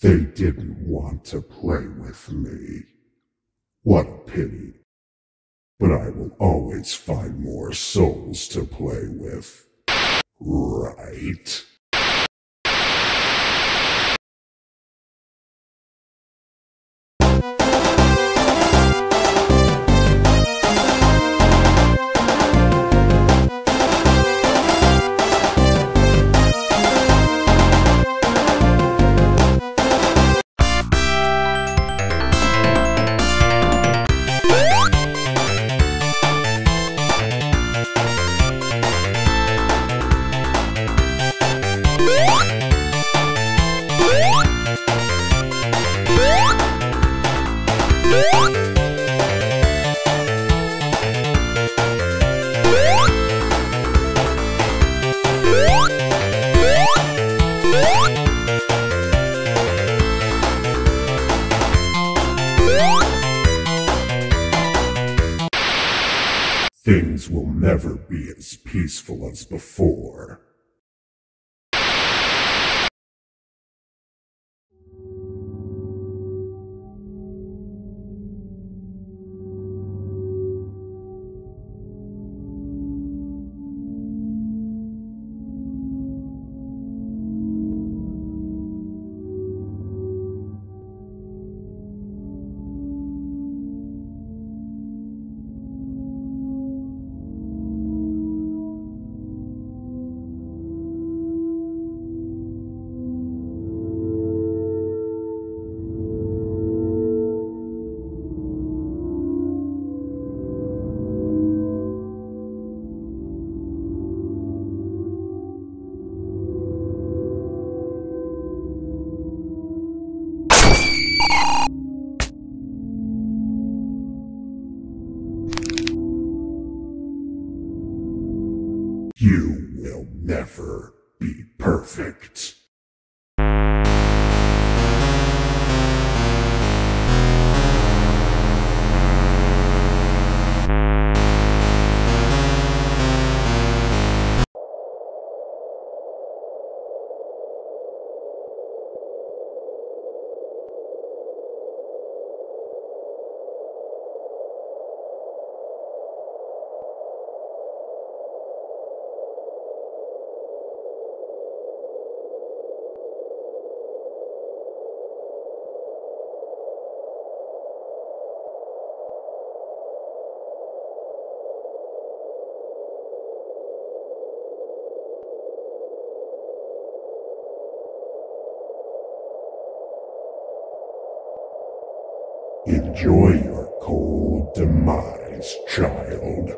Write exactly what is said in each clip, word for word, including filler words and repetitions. They didn't want to play with me. What a pity. But I will always find more souls to play with. Right? Things will never be as peaceful as before. You will never be perfect. Enjoy your cold demise, child.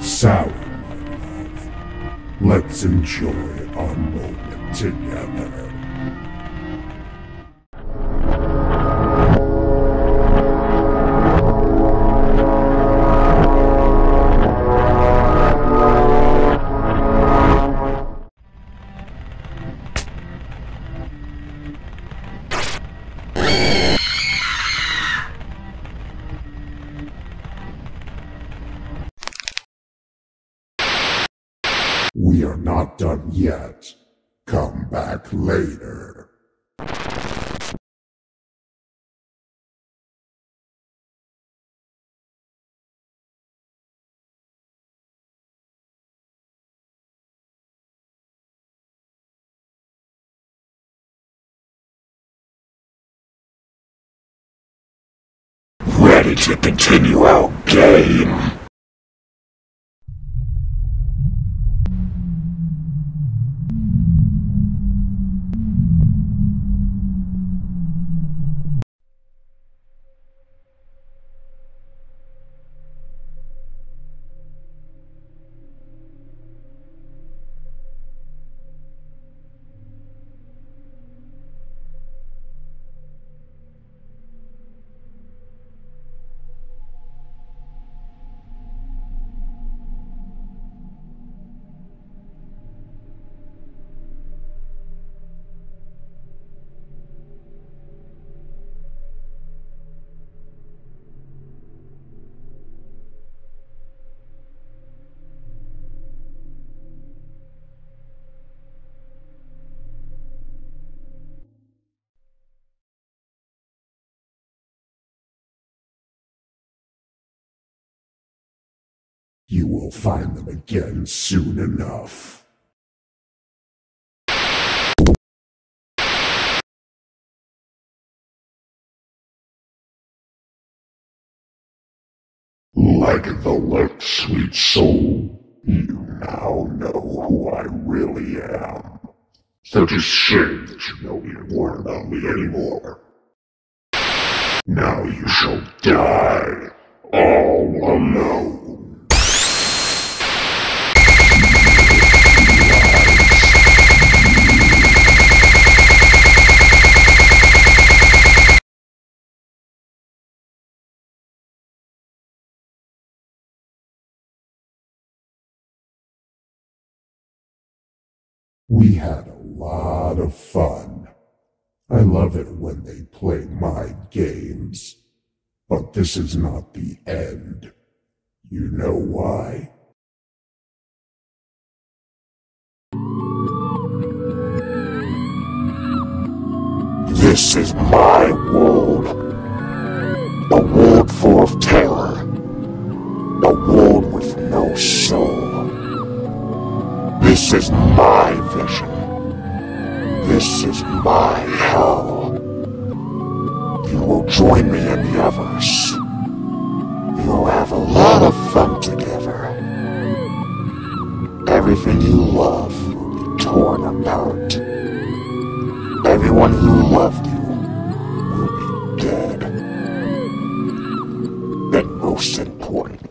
Sally, my love, let's enjoy our moment together. We are not not done yet. Come back later. Ready to continue our game. You will find them again soon enough. Like the look, sweet soul, you now know who I really am. So it's a shame that you know you weren't about me anymore. Now you shall die, all alone. We had a lot of fun. I love it when they play my games. But this is not the end. You know why? This is my world. A world full of terror. A world with no soul. This is my vision. This is my hell. You will join me in the others. You will have a lot of fun together. Everything you love will be torn apart. Everyone who loved you will be dead. And most importantly,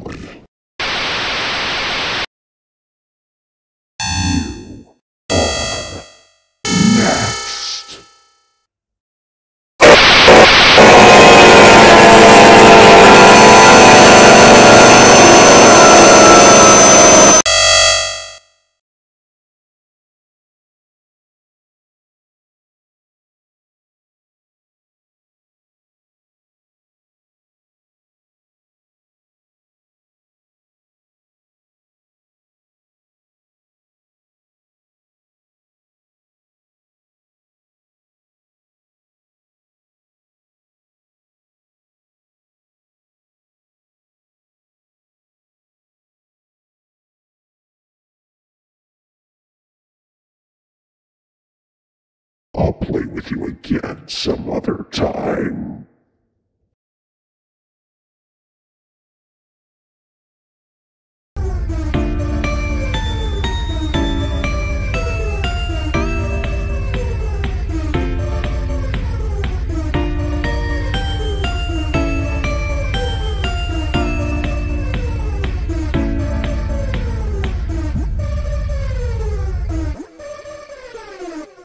I'll play with you again some other time.